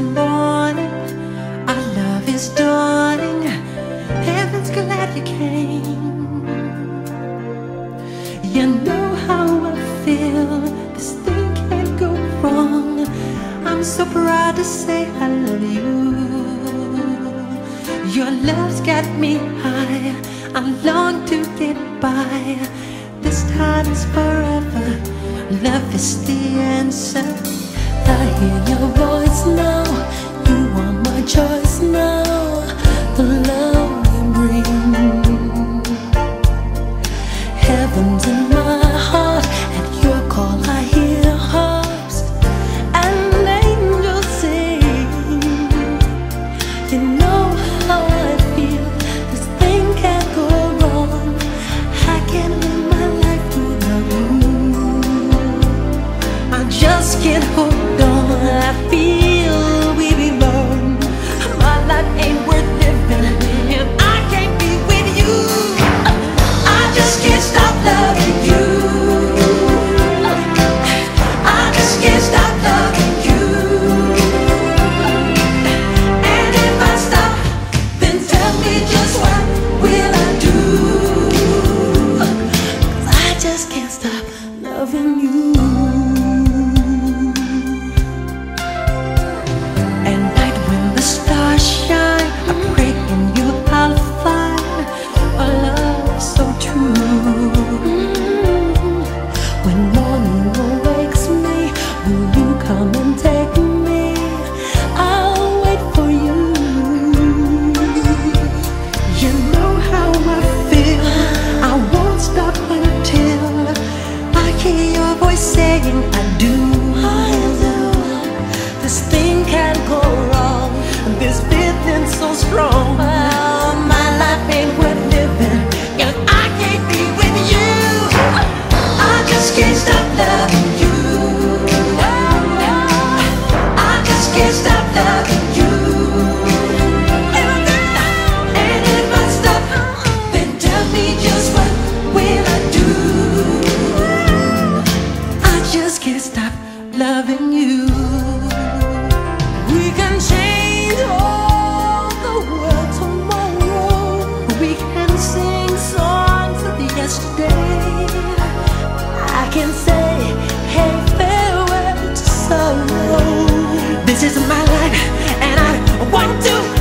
and morning, our love is dawning. Heaven's glad you came. You know how I feel, this thing can't go wrong. I'm so proud to say I love you. Your love's got me high, I long to get by. This time is forever, love is the answer. I hear your voice now, you are my choice now. The love you bring, heaven's in my heart. At your call I hear harps and angels sing. You know how I feel, this thing can't go wrong. I can't live my life without you. I just can't hold. I feel we belong. My life ain't worth living if I can't be with you. I just can't stop loving you. I just can't stop loving you. And if I stop, then tell me just what will I do? 'Cause I just can't stop loving you. Saying I do. This thing can't go wrong. This feeling's so strong. Well, my life ain't worth living if I can't be with you. I just can't stop loving you. I just can't stop loving you. And if I stop, then tell me just what will I do? Can't stop loving you. We can change all the world tomorrow. We can sing songs of yesterday. I can say, hey, farewell to sorrow. This is my life, and I want to